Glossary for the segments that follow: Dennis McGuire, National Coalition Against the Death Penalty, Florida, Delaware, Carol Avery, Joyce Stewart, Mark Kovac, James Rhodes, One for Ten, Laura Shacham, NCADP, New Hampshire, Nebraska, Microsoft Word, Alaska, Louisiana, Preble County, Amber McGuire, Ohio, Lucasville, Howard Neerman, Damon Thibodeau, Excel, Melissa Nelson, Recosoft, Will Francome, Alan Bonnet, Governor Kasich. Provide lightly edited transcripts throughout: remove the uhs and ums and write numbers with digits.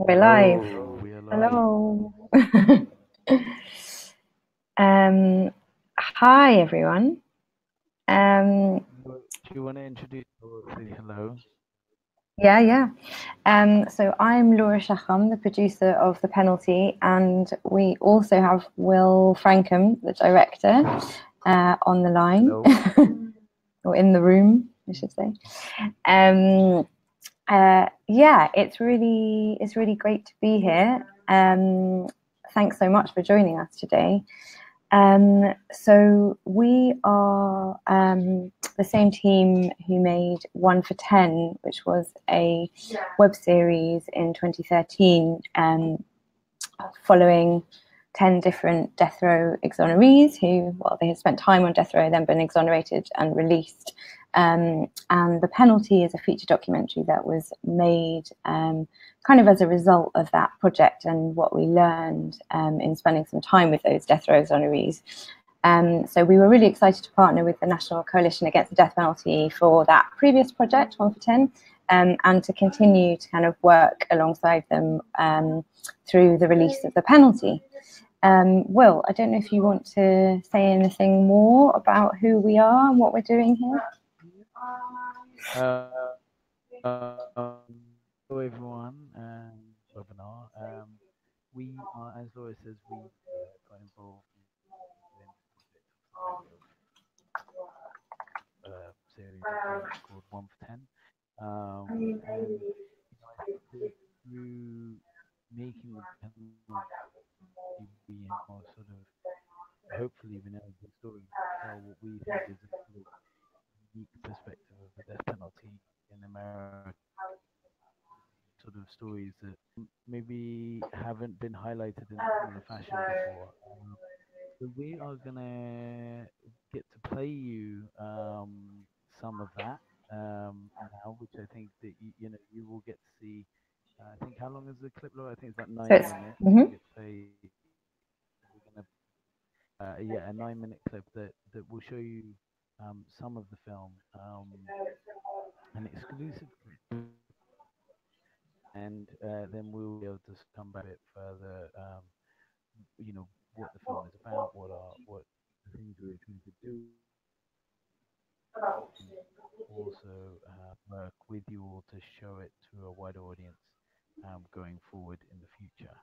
We're live. Oh, we are live. Hello. Hi, everyone. Do you want to introduce or say hello? Yeah. So I'm Laura Shacham, the producer of The Penalty, and we also have Will Francome, the director, on the line, or in the room, I should say. Yeah, it's really great to be here. Thanks so much for joining us today. So we are the same team who made One for Ten, which was a web series in 2013 following 10 different death row exonerees who, well, they had spent time on death row, then been exonerated and released. And The Penalty is a feature documentary that was made kind of as a result of that project and what we learned in spending some time with those death row exonerees. So we were really excited to partner with the National Coalition Against the Death Penalty for that previous project, One for Ten, and to continue to kind of work alongside them through the release of The Penalty. Will, I don't know if you want to say anything more about who we are and what we're doing here. Hello everyone, we are, as Laura says, we got involved in a series called One for Ten. And, through making the penalty, we are sort of hopefully been able to story tell what we think is a really unique perspective of the death penalty in America. Sort of stories that maybe haven't been highlighted in the fashion before. So we are gonna get to play you some of that now, which I think that you know you will get to see. I think, how long is the clip, Laura? I think it's about 9 minutes. A 9-minute clip that will show you some of the film, an exclusive clip. And then we'll be able to come back a bit further, you know, what the film is about, what things we're trying to do. Also work with you all to show it to a wider audience going forward in the future,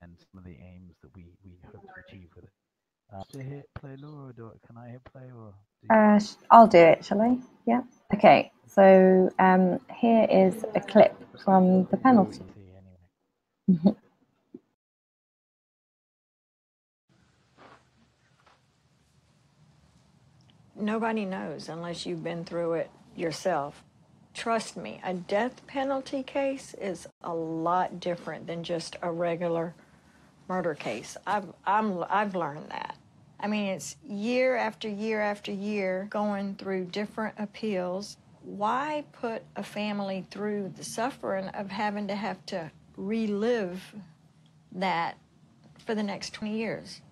and some of the aims that we hope to achieve with it. Do you hit play, Laura, or can I hit play? Or I'll do it, shall I? Yeah. Okay, so here is a clip from The Penalty. Nobody knows unless you've been through it yourself. Trust me, a death penalty case is a lot different than just a regular murder case. I've learned that. I mean, it's year after year after year going through different appeals. Why put a family through the suffering of having to have to relive that for the next 20 years?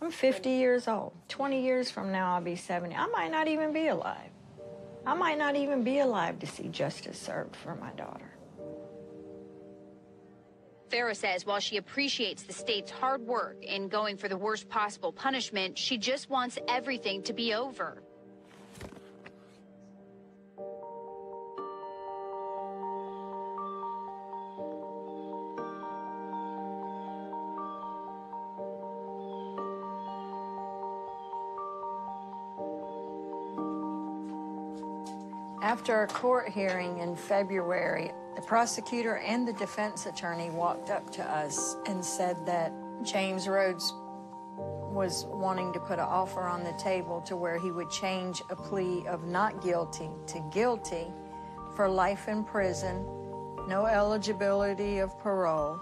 I'm 50 years old. 20 years from now, I'll be 70. I might not even be alive. I might not even be alive to see justice served for my daughter. Farah says while she appreciates the state's hard work in going for the worst possible punishment, she just wants everything to be over. After a court hearing in February, the prosecutor and the defense attorney walked up to us and said that James Rhodes was wanting to put an offer on the table to where he would change a plea of not guilty to guilty for life in prison, no eligibility of parole.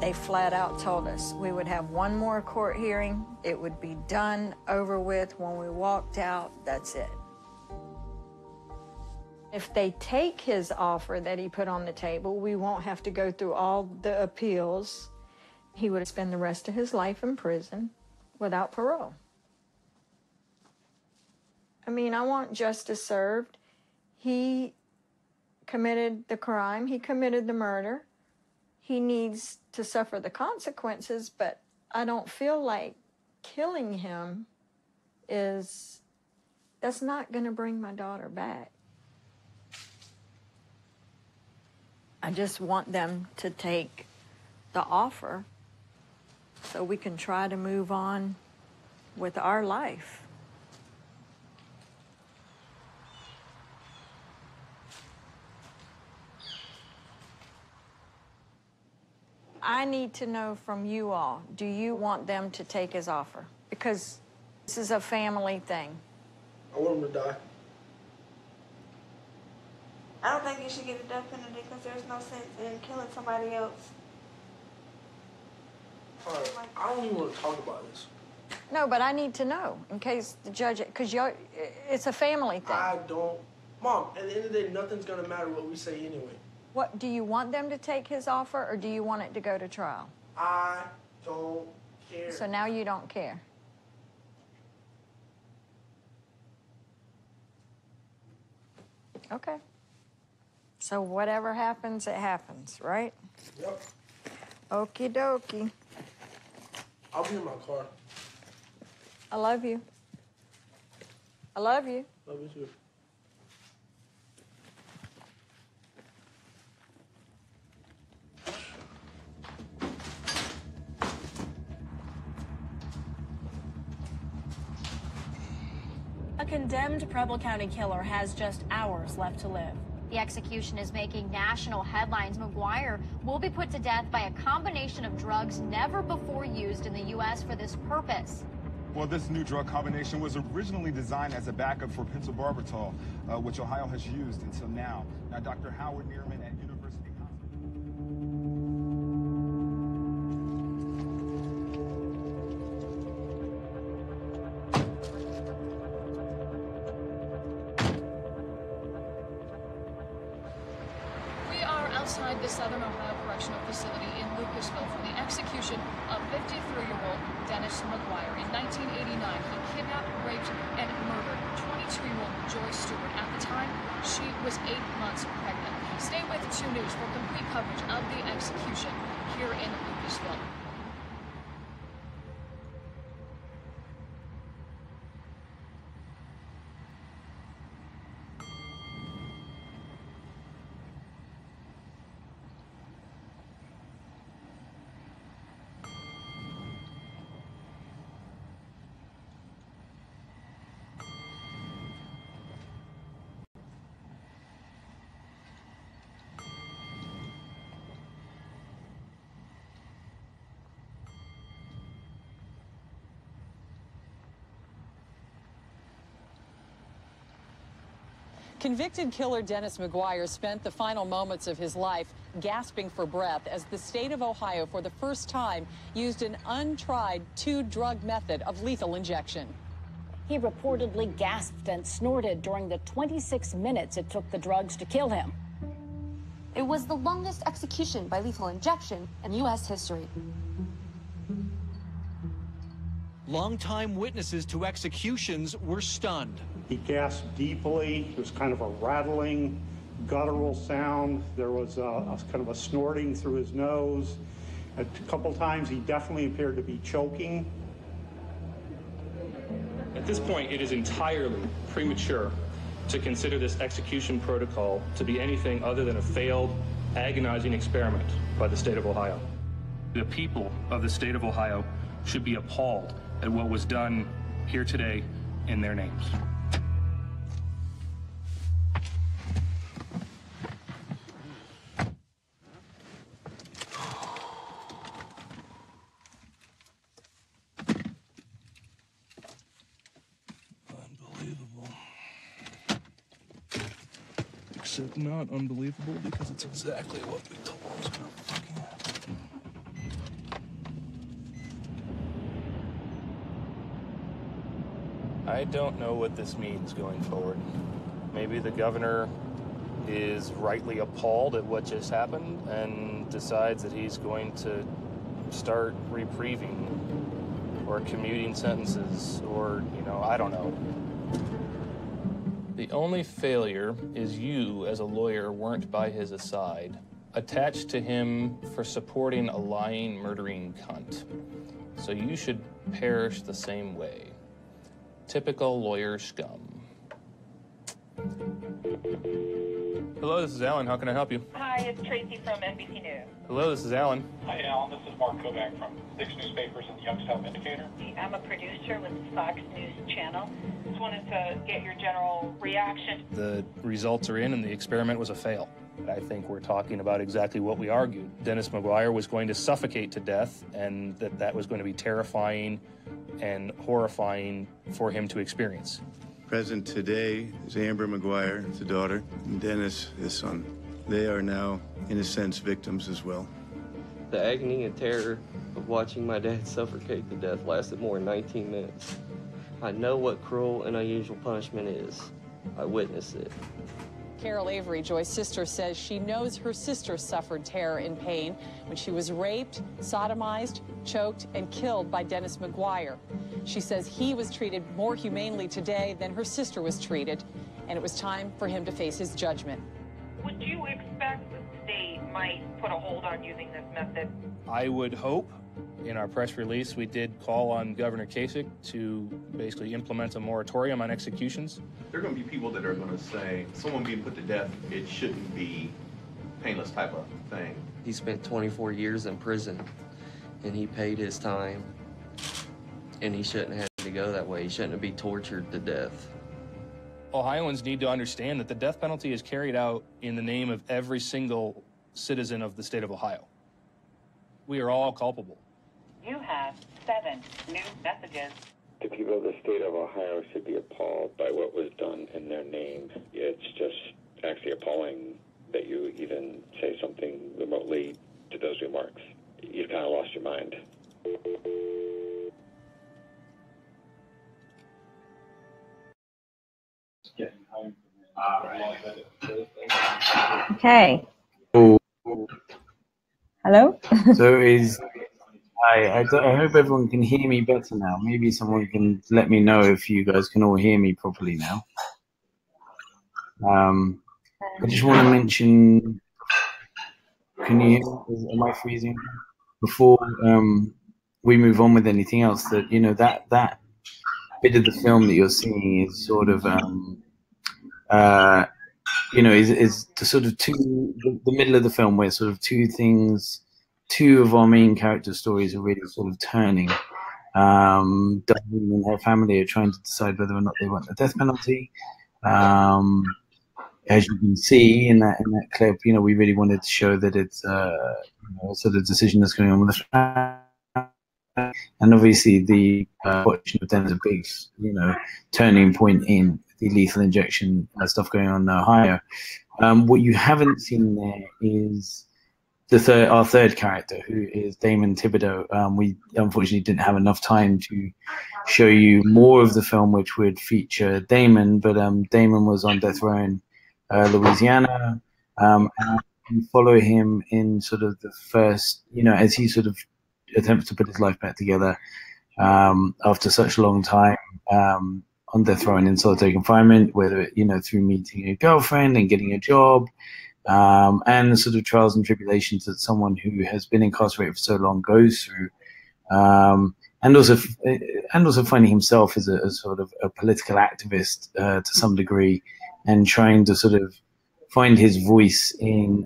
They flat out told us we would have one more court hearing, it would be done, over with. When we walked out, that's it. If they take his offer that he put on the table, we won't have to go through all the appeals. He would spend the rest of his life in prison without parole. I mean, I want justice served. He committed the crime. He committed the murder. He needs to suffer the consequences, but I don't feel like killing him is... That's not going to bring my daughter back. I just want them to take the offer so we can try to move on with our life. I need to know from you all, do you want them to take his offer? Because this is a family thing. I want him to die. I don't think you should get the death penalty because there's no sense in killing somebody else. All right, I don't even want to talk about this. No, but I need to know in case the judge, because it's a family thing. I don't. Mom, at the end of the day, nothing's going to matter what we say anyway. What, do you want them to take his offer, or do you want it to go to trial? I don't care. So now you don't care. Okay. So whatever happens, it happens, right? Yep. Okie dokie. I'll be in my car. I love you. I love you. Love you too. A condemned Preble County killer has just hours left to live. The execution is making national headlines. McGuire will be put to death by a combination of drugs never before used in the U.S. for this purpose. Well, this new drug combination was originally designed as a backup for pentobarbital, which Ohio has used until now. Now, Dr. Howard Neerman at University the Southern Ohio Correctional Facility in Lucasville for the execution of 53-year-old Dennis McGuire. In 1989, he kidnapped, raped, and murdered 22-year-old Joyce Stewart. At the time, she was 8 months pregnant. Stay with 2 News for complete coverage of the execution here in Lucasville. Convicted killer Dennis McGuire spent the final moments of his life gasping for breath as the state of Ohio, for the first time, used an untried two-drug method of lethal injection. He reportedly gasped and snorted during the 26 minutes it took the drugs to kill him. It was the longest execution by lethal injection in U.S. history. Longtime witnesses to executions were stunned. He gasped deeply. It was kind of a rattling, guttural sound. There was a kind of a snorting through his nose. A couple times he definitely appeared to be choking. At this point, it is entirely premature to consider this execution protocol to be anything other than a failed, agonizing experiment by the state of Ohio. The people of the state of Ohio should be appalled at what was done here today in their names. Unbelievable. Except not unbelievable, because it's exactly what we told them was going to happen. I don't know what this means going forward. Maybe the governor is rightly appalled at what just happened and decides that he's going to start reprieving or commuting sentences or, you know, I don't know. The only failure is you, as a lawyer, weren't by his side, attached to him for supporting a lying, murdering cunt. So you should perish the same way. Typical lawyer scum. Hello, this is Alan. How can I help you? Hi, it's Tracy from NBC News. Hello, this is Alan. Hi, Alan. This is Mark Kovac from 6 Newspapers and the Youngstown Indicator. I'm a producer with the Fox News Channel. Just wanted to get your general reaction. The results are in, and the experiment was a fail. I think we're talking about exactly what we argued. Dennis McGuire was going to suffocate to death, and that was going to be terrifying and horrifying for him to experience. Present today is Amber McGuire, the daughter, and Dennis, his son. They are now, in a sense, victims as well. The agony and terror of watching my dad suffocate to death lasted more than 19 minutes. I know what cruel and unusual punishment is. I witnessed it. Carol Avery, Joy's sister, says she knows her sister suffered terror and pain when she was raped, sodomized, choked, and killed by Dennis McGuire. She says he was treated more humanely today than her sister was treated, and it was time for him to face his judgment. Would you expect they might put a hold on using this method? I would hope. In our press release, we did call on Governor Kasich to basically implement a moratorium on executions. There are going to be people that are going to say someone being put to death, it shouldn't be painless type of thing. He spent 24 years in prison, and he paid his time. And he shouldn't have to go that way. He shouldn't be tortured to death. Ohioans need to understand that the death penalty is carried out in the name of every single citizen of the state of Ohio. We are all culpable. You have 7 new messages. The people of the state of Ohio should be appalled by what was done in their name. It's just actually appalling that you even say something remotely to those remarks. You've kind of lost your mind. Okay. Hello? So is... I hope everyone can hear me better now. Maybe someone can let me know if you guys can all hear me properly now. I just want to mention, can you hear me? Am I freezing? Before we move on with anything else, that, you know, that bit of the film that you're seeing is sort of, you know, is the sort of the middle of the film where sort of two of our main character stories are really sort of turning. Diane and her family are trying to decide whether or not they want the death penalty. As you can see in that clip, you know, we really wanted to show that it's you know, sort of decision that's going on with the family. And obviously the watching of Dennis is a big, you know, turning point in the lethal injection stuff going on in Ohio. What you haven't seen there is our third character, who is Damon Thibodeau. We unfortunately didn't have enough time to show you more of the film, which would feature Damon, but Damon was on death row in Louisiana. And you follow him in sort of the first, you know, as he sort of attempts to put his life back together after such a long time on death row and in solitary confinement, whether, you know, through meeting a girlfriend and getting a job, and the sort of trials and tribulations that someone who has been incarcerated for so long goes through, and also finding himself as a sort of a political activist to some degree, and trying to sort of find his voice in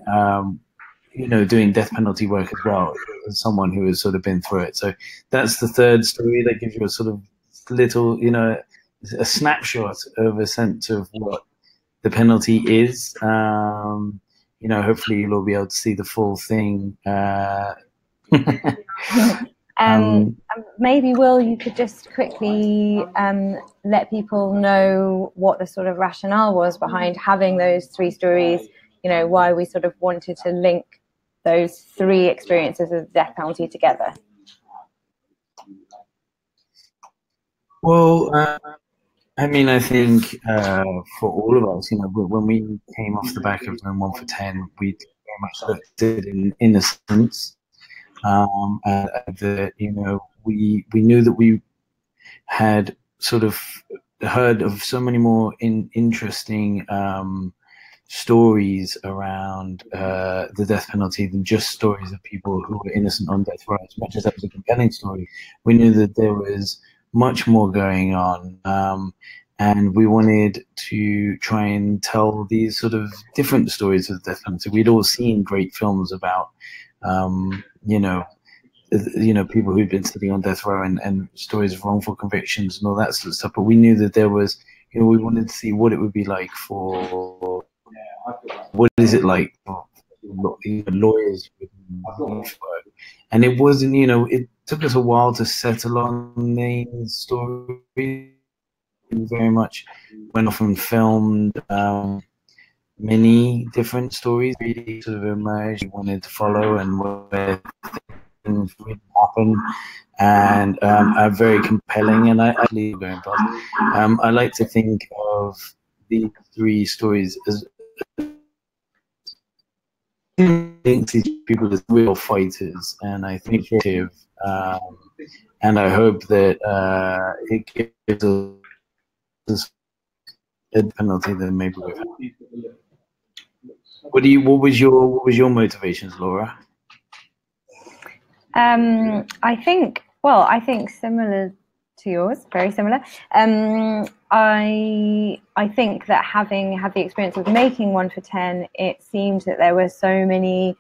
you know, doing death penalty work as well, as someone who has sort of been through it. So that's the third story. That gives you a sort of little, you know, a snapshot of a sense of what the penalty is. You know, hopefully you'll all be able to see the full thing. Maybe, Will, you could just quickly let people know what the sort of rationale was behind having those 3 stories, you know, why we sort of wanted to link those 3 experiences of the death penalty together. Well, I mean, I think for all of us, you know, when we came off the back of One for Ten, we very much looked at innocence. That, you know, we knew that we had sort of heard of so many more interesting stories around the death penalty than just stories of people who were innocent on death row. As much as that was a compelling story, we knew that there was much more going on, and we wanted to try and tell these sort of different stories of the death penalty. We'd all seen great films about, people who've been sitting on death row and stories of wrongful convictions and all that sort of stuff. But we knew that there was, we wanted to see what it would be like for, what is it like for lawyers within death row. And it wasn't, it took us a while to settle on the story. Very much went off and filmed many different stories really sort of emerged we wanted to follow and where things would happen, and are very compelling, and I believe very important. I like to think of these three stories as people as real fighters, and I think and I hope that it gives a penalty than maybe we've had. What was your motivations, Laura? I think similar to yours, very similar. I think that having had the experience of making One for Ten, it seemed that there were so many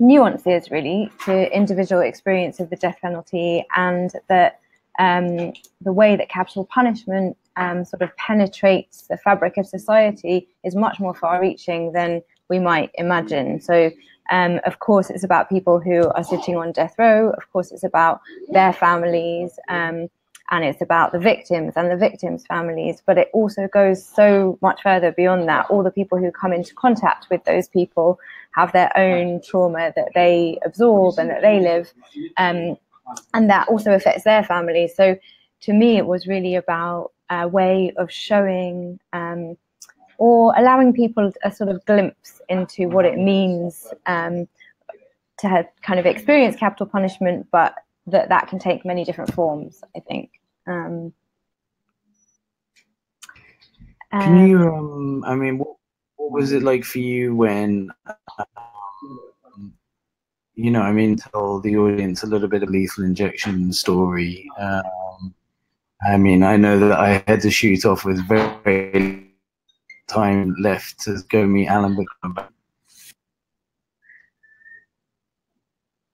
nuances really to individual experience of the death penalty, and that the way that capital punishment sort of penetrates the fabric of society is much more far-reaching than we might imagine. So, of course, it's about people who are sitting on death row. Of course, it's about their families, and it's about the victims and the victims' families. But it also goes so much further beyond that. All the people who come into contact with those people have their own trauma that they absorb and that they live. And that also affects their families. So to me, it was really about a way of showing or allowing people a sort of glimpse into what it means to have kind of experience capital punishment, but that can take many different forms, I think. Can you, I mean, what was it like for you when... tell the audience a little bit of lethal injection story. I know that I had to shoot off with very time left to go meet Alan McGuire.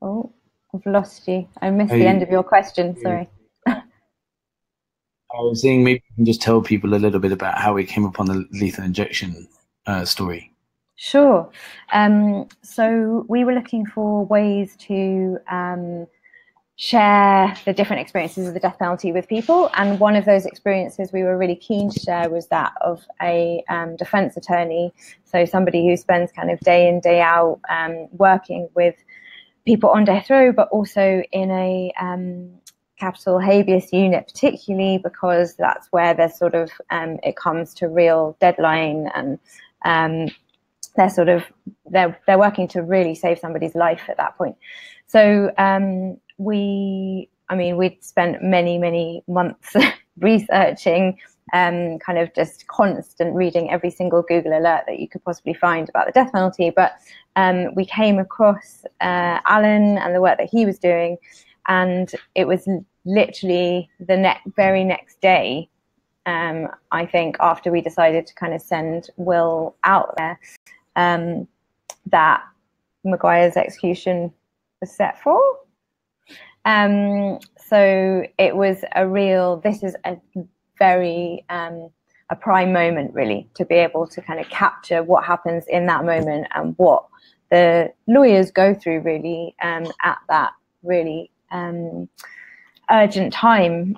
Oh, I've lost you. I missed the end of your question, sorry. I was saying maybe you can just tell people a little bit about how we came upon the lethal injection story. Sure. So we were looking for ways to share the different experiences of the death penalty with people, and one of those experiences we were really keen to share was that of a defense attorney, so somebody who spends kind of day in, day out working with people on death row, but also in a capital habeas unit, particularly because that's where there's sort of it comes to real deadline, and they're working to really save somebody's life at that point. So we'd spent many months researching, kind of just constant reading every single Google alert that you could possibly find about the death penalty. But we came across Alan and the work that he was doing, and it was literally the very next day. I think after we decided to kind of send Will out there, that McGuire's execution was set for. So it was a real, this is a very, a prime moment really, to be able to kind of capture what happens in that moment and what the lawyers go through really at that really urgent time.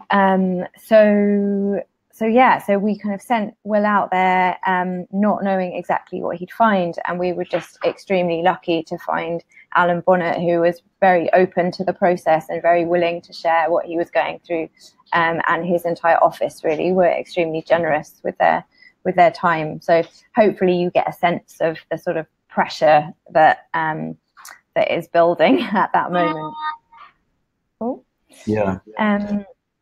So yeah, so we kind of sent Will out there not knowing exactly what he'd find, and we were just extremely lucky to find Alan Bonnet, who was very open to the process and very willing to share what he was going through, and his entire office really were extremely generous with their time. So hopefully you get a sense of the sort of pressure that that is building at that moment. Cool. Yeah.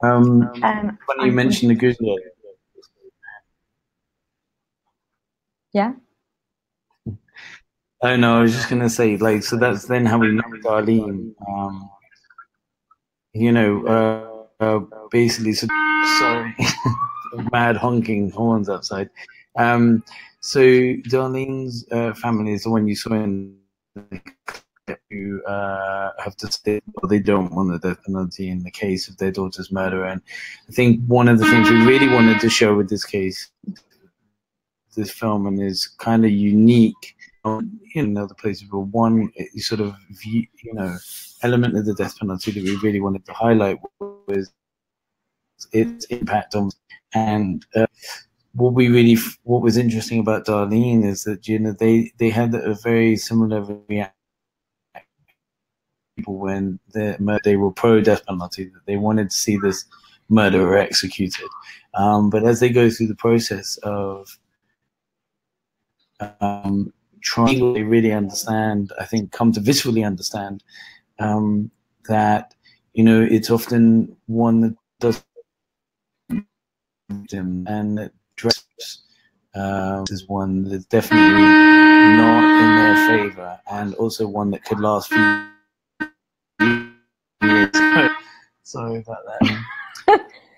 When you mentioned the Guzman. Yeah? Oh, no, I was just going to say, like, so that's then how we know Darlene, you know, basically, so, sorry, mad honking horns outside. So Darlene's family is the one you saw in the clip who have to say, well, they don't want the death penalty in the case of their daughter's murder. And I think one of the things we really wanted to show with this case, this film, and is kind of unique in other places, but one sort of view, you know, element of the death penalty that we really wanted to highlight was its impact on, and what was interesting about Darlene is that, you know, they had a very similar reaction to people when they were pro death penalty, that they wanted to see this murderer executed, but as they go through the process of trying to really understand, I think, come to viscerally understand that, you know, it's often one that does victim and that dresses is one that's definitely not in their favor, and also one that could last for years. Sorry about that.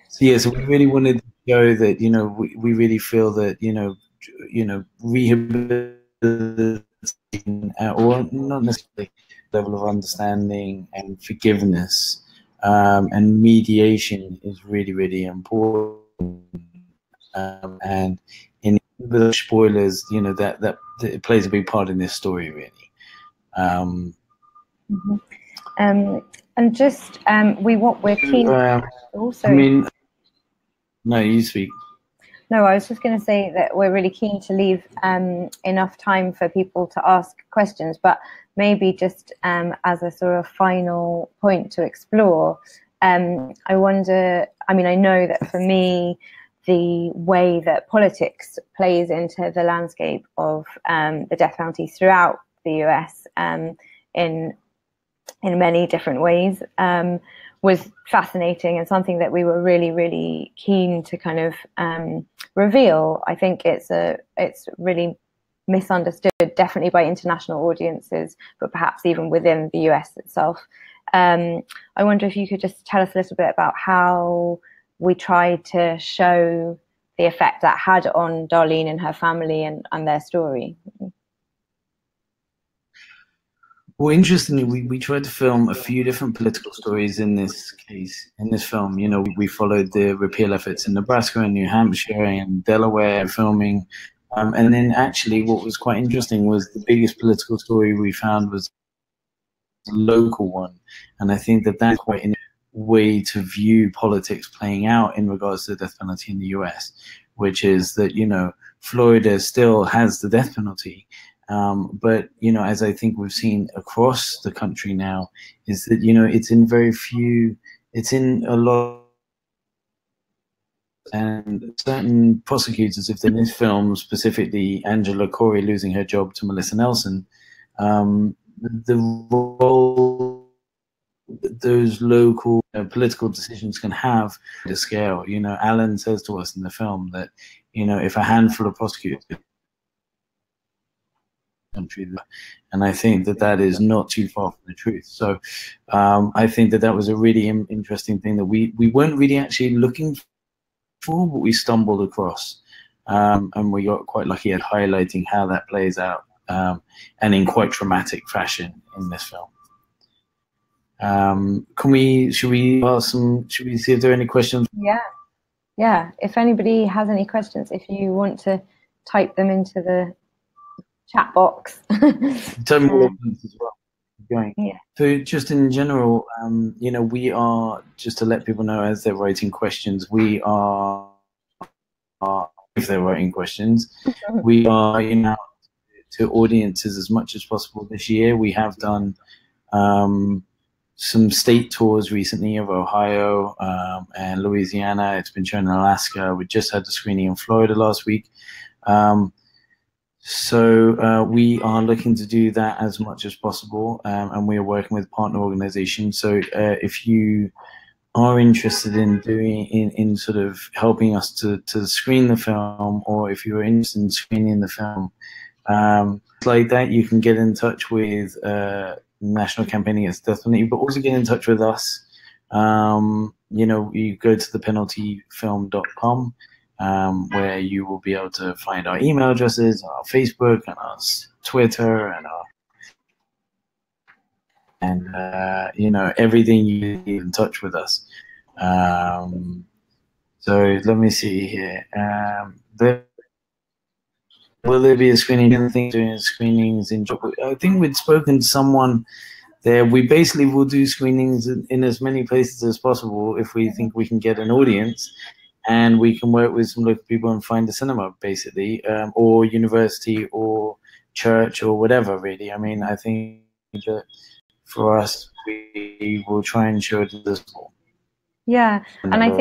So yeah, so we really wanted to show that, you know, we really feel that, you know, rehabilitation, or not necessarily, level of understanding and forgiveness and mediation is really, really important. And in the spoilers, you know, that it plays a big part in this story, really. And just we're keen also. I mean, no, you speak. No, I was just going to say that we're really keen to leave enough time for people to ask questions, but maybe just as a sort of final point to explore, I wonder, I mean, I know that for me, the way that politics plays into the landscape of the death penalty throughout the US in many different ways was fascinating, and something that we were really, really keen to kind of reveal. I think it's really misunderstood, definitely by international audiences, but perhaps even within the US itself. I wonder if you could just tell us a little bit about how we tried to show the effect that had on Darlene and her family and their story. Well, interestingly, we tried to film a few different political stories in this case, in this film. You know, we followed the repeal efforts in Nebraska and New Hampshire and Delaware filming. And then actually what was quite interesting was the biggest political story we found was a local one. And I think that that's quite a way to view politics playing out in regards to the death penalty in the US, which is that, you know, Florida still has the death penalty. But, you know, as I think we've seen across the country now, is that, you know, it's in very few, it's in a lot, and certain prosecutors, if in this film specifically, Angela Corey losing her job to Melissa Nelson, the role that those local political decisions can have at a scale. You know, Alan says to us in the film that, you know, if a handful of prosecutors country, and I think that that is not too far from the truth. So I think that that was a really interesting thing that we weren't really actually looking for, but we stumbled across, and we got quite lucky at highlighting how that plays out, and in quite dramatic fashion in this film. Should we see if there are any questions? Yeah, if anybody has any questions, if you want to type them into the chat box. Tell me more as well. Yeah. So just in general, you know, we are, just to let people know as they're writing questions, we are, if they're writing questions, we are, you know, to audiences as much as possible this year. We have done some state tours recently of Ohio and Louisiana. It's been shown in Alaska. We just had the screening in Florida last week. So we are looking to do that as much as possible, and we are working with partner organizations. So if you are interested in doing in sort of helping us to screen the film, or if you're interested in screening the film, like that, you can get in touch with National Campaign Against Death Penalty, but also get in touch with us. You know, you go to thepenaltyfilm.com, where you will be able to find our email addresses, our Facebook, and our Twitter, and our you know, everything you get in touch with us. So let me see here. Will there be a screening? Anything doing screenings in? I think we'd spoken to someone there. We basically will do screenings in as many places as possible if we think we can get an audience, and we can work with some local people and find a cinema, basically, or university or church or whatever. Really, I mean, I think that. For us, we will try and show it visible. Yeah, and I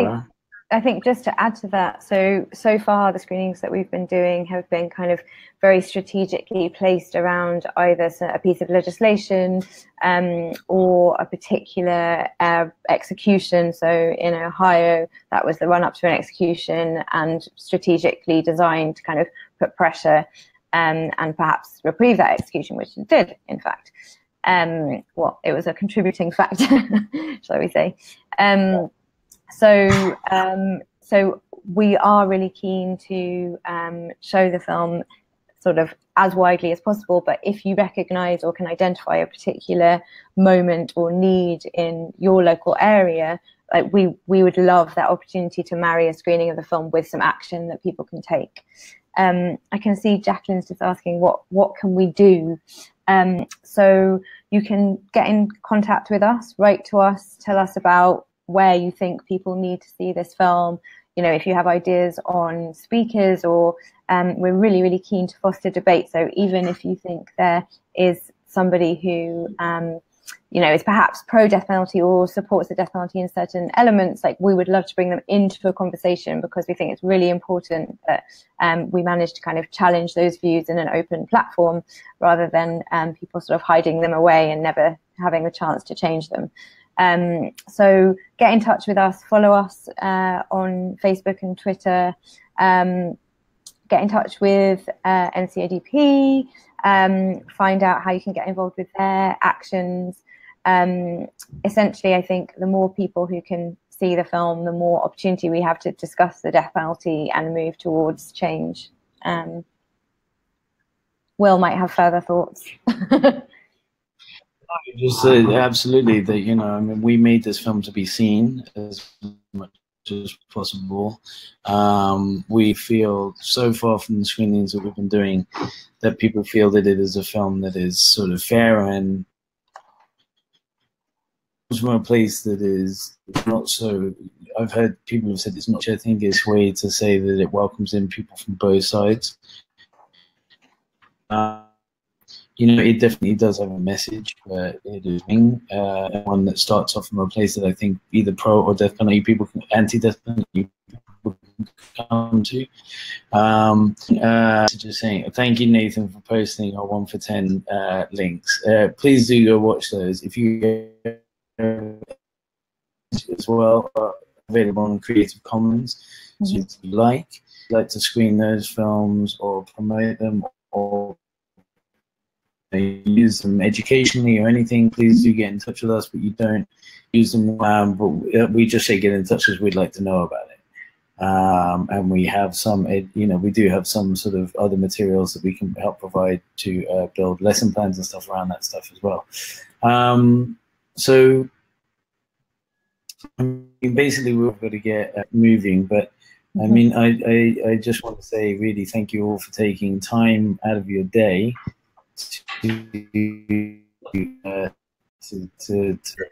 think just to add to that, so far the screenings that we've been doing have been kind of very strategically placed around either a piece of legislation or a particular execution. So in Ohio, that was the run-up to an execution, and strategically designed to kind of put pressure and perhaps reprieve that execution, which it did, in fact. Well, it was a contributing factor, shall we say. So we are really keen to show the film sort of as widely as possible, but if you recognise or can identify a particular moment or need in your local area, like we would love that opportunity to marry a screening of the film with some action that people can take. I can see Jacqueline's just asking, what can we do? So you can get in contact with us, write to us, tell us about where you think people need to see this film. You know, if you have ideas on speakers, or we're really, really keen to foster debate. So even if you think there is somebody who, you know, is perhaps pro-death penalty or supports the death penalty in certain elements, like we would love to bring them into a conversation, because we think it's really important that we manage to kind of challenge those views in an open platform, rather than people sort of hiding them away and never having a chance to change them. So get in touch with us, follow us on Facebook and Twitter, get in touch with NCADP, find out how you can get involved with their actions. Essentially, I think the more people who can see the film, the more opportunity we have to discuss the death penalty and move towards change. Will might have further thoughts. Just absolutely, that, you know, I mean, we made this film to be seen as much as possible. We feel so far from the screenings that we've been doing that people feel that it is a film that is sort of fair and from a place that is not so. I've heard people have said it's not. I think it's a way to say that it welcomes in people from both sides. You know, it definitely does have a message, but it is one that starts off from a place that I think either pro or death penalty people, anti-death penalty people can come to. Just saying, thank you, Nathan, for posting our 1 for 10 links. Please do go watch those. If you as well, are available on Creative Commons, so if you like to screen those films or promote them, or use them educationally or anything, please do get in touch with us. But you don't use them, but we just say get in touch because we'd like to know about it. And we have some, you know, we do have some sort of other materials that we can help provide to build lesson plans and stuff around that stuff as well. So I mean, basically we've got to get moving, but I mean, I just want to say really thank you all for taking time out of your day to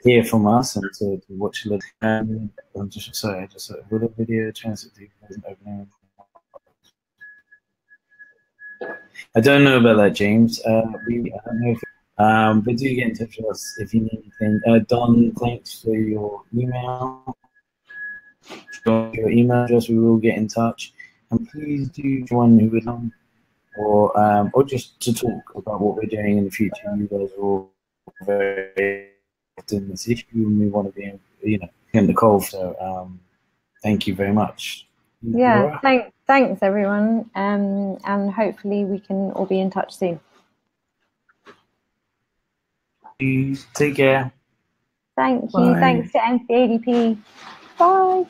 hear from us and to watch a little. I'm just sorry, I just will the video transit opening. I don't know about that, James. I don't know if, but do get in touch with us if you need anything. Don, thanks for your email. Your email address, we will get in touch. And please do join me with them, or just to talk about what we're doing in the future. You guys are all very involved in this issue, and we want to be, you know, him the call. So thank you very much. Yeah, thanks everyone, and hopefully we can all be in touch soon. Take care. Thank you. Bye. Thanks to NCADP. Bye.